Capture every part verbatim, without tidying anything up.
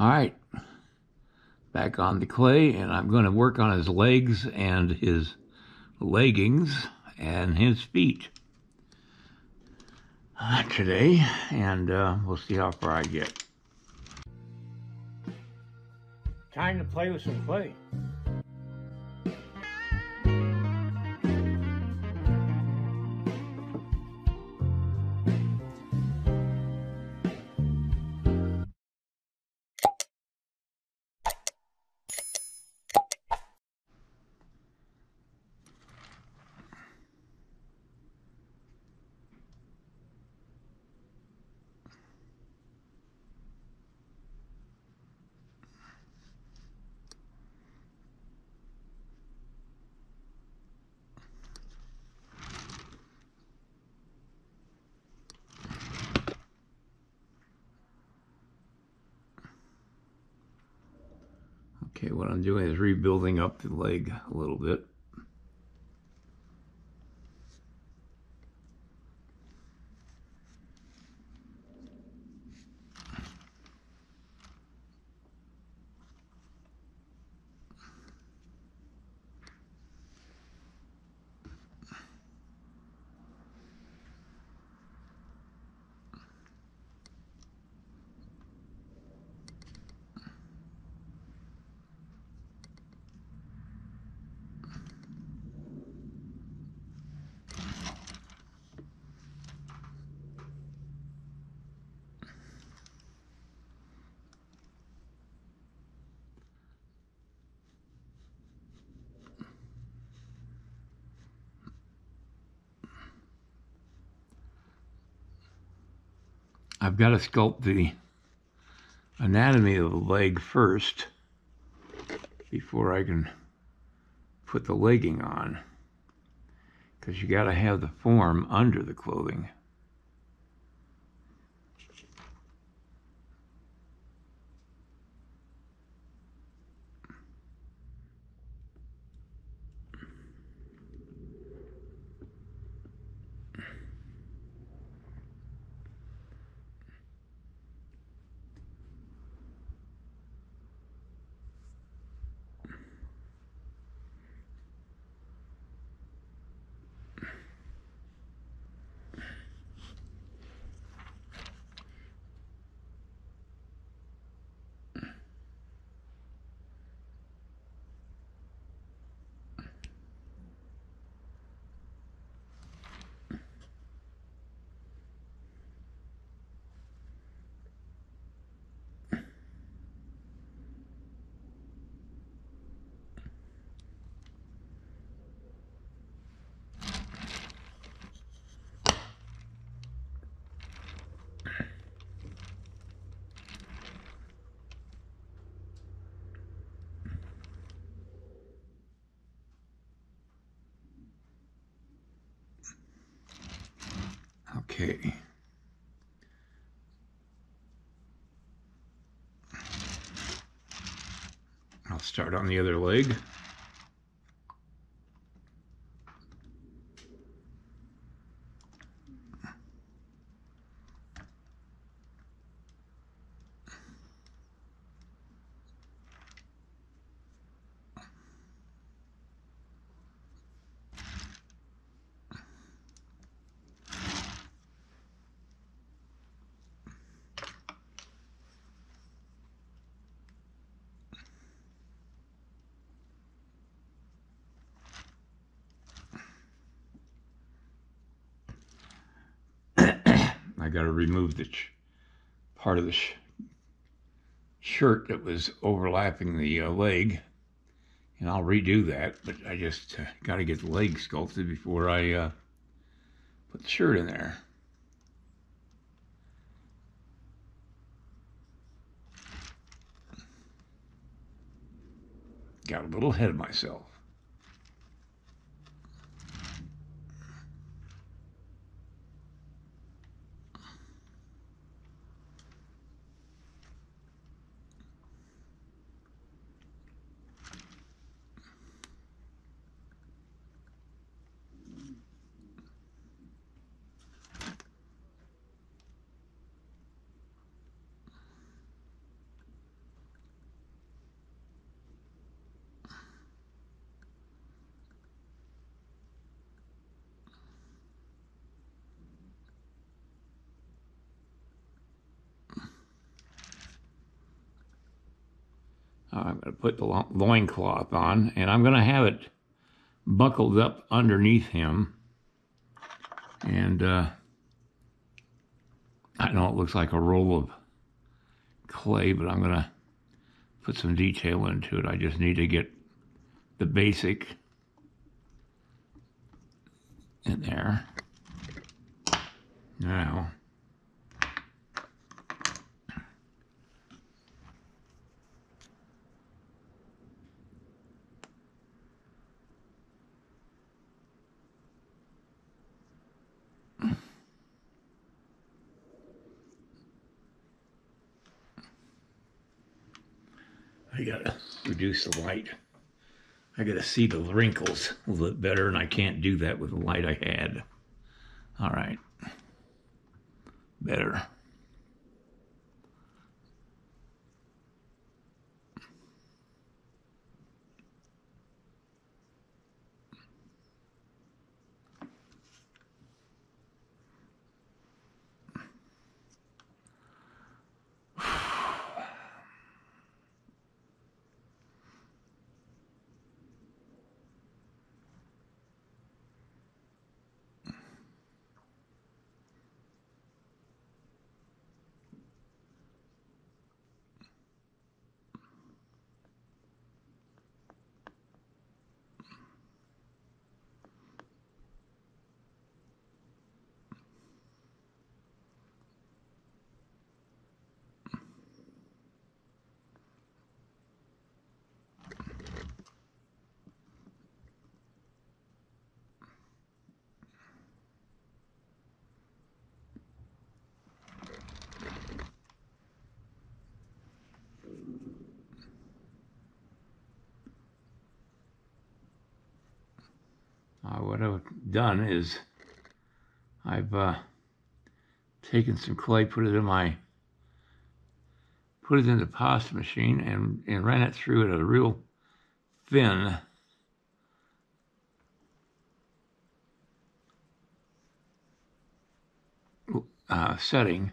All right, back on the clay, and I'm going to work on his legs and his leggings and his feet uh, today, and uh, we'll see how far I get. Time to play with some clay. Okay, what I'm doing is rebuilding up the leg a little bit. I've got to sculpt the anatomy of the leg first before I can put the legging on, because you got to have the form under the clothing. Okay. I'll start on the other leg. I got to remove the part of the sh shirt that was overlapping the uh, leg, and I'll redo that, but I just uh, got to get the leg sculpted before I uh, put the shirt in there. Got a little ahead of myself. I'm going to put the lo loincloth on, and I'm going to have it buckled up underneath him. And uh, I know it looks like a roll of clay, but I'm going to put some detail into it. I just need to get the basic in there. Now, I gotta reduce the light. I gotta see the wrinkles a little bit better, and I can't do that with the light I had. All right, better. Uh, what I've done is I've uh, taken some clay, put it in my, put it in the pasta machine, and, and ran it through at a real thin uh, setting,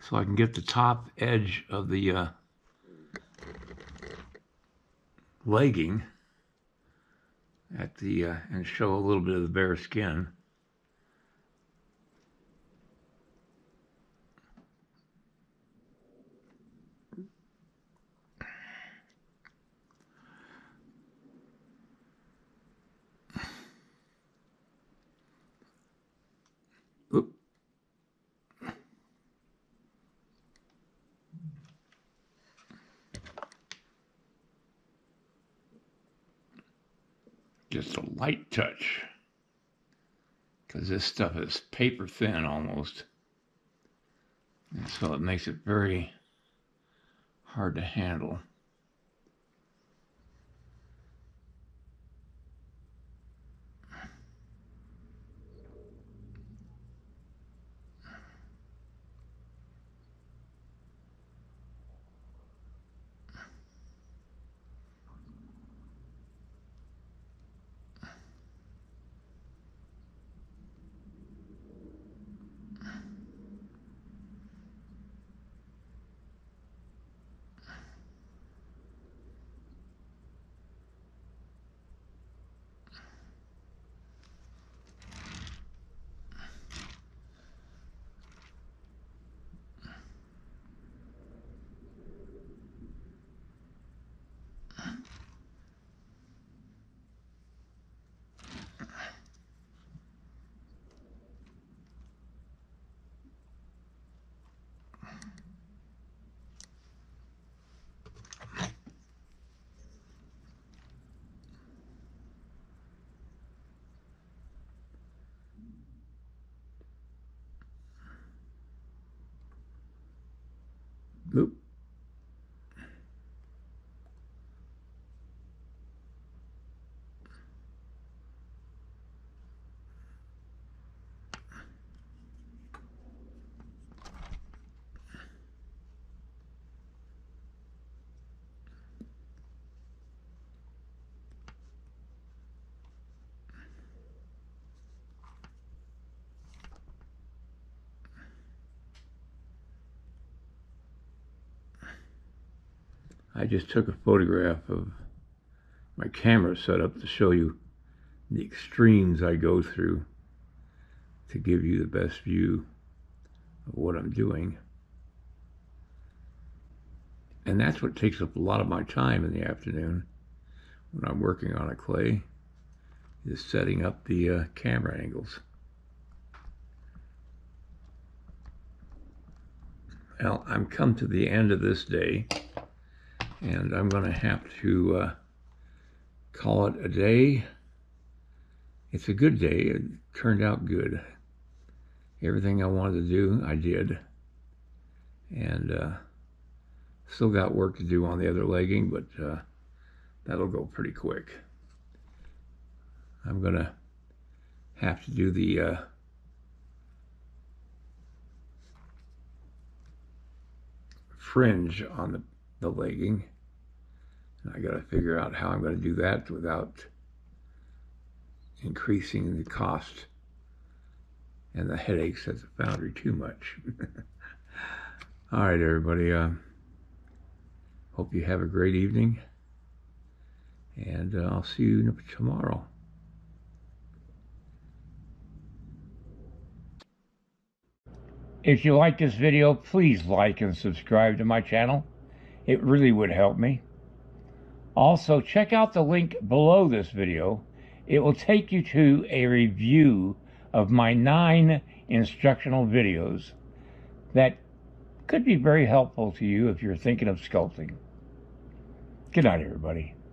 so I can get the top edge of the uh, legging at the uh, and show a little bit of the bare skin. Oop. Just a light touch, because this stuff is paper thin almost, and so it makes it very hard to handle. Oop. I just took a photograph of my camera setup to show you the extremes I go through to give you the best view of what I'm doing. And that's what takes up a lot of my time in the afternoon when I'm working on a clay, is setting up the uh, camera angles. Well, I'm come to the end of this day, and I'm going to have to uh, call it a day. It's a good day. It turned out good. Everything I wanted to do, I did. And uh, still got work to do on the other legging, but uh, that'll go pretty quick. I'm going to have to do the uh, fringe on the, the legging. And I got to figure out how I'm going to do that without increasing the cost and the headaches at the foundry too much. All right, everybody. Uh, hope you have a great evening, and uh, I'll see you tomorrow. If you like this video, please like and subscribe to my channel. It really would help me. Also, check out the link below this video. It will take you to a review of my nine instructional videos that could be very helpful to you if you're thinking of sculpting. Good night, everybody.